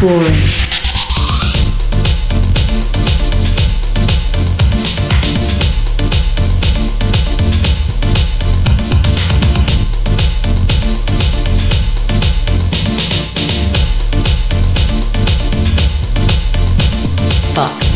exploring. Fuck.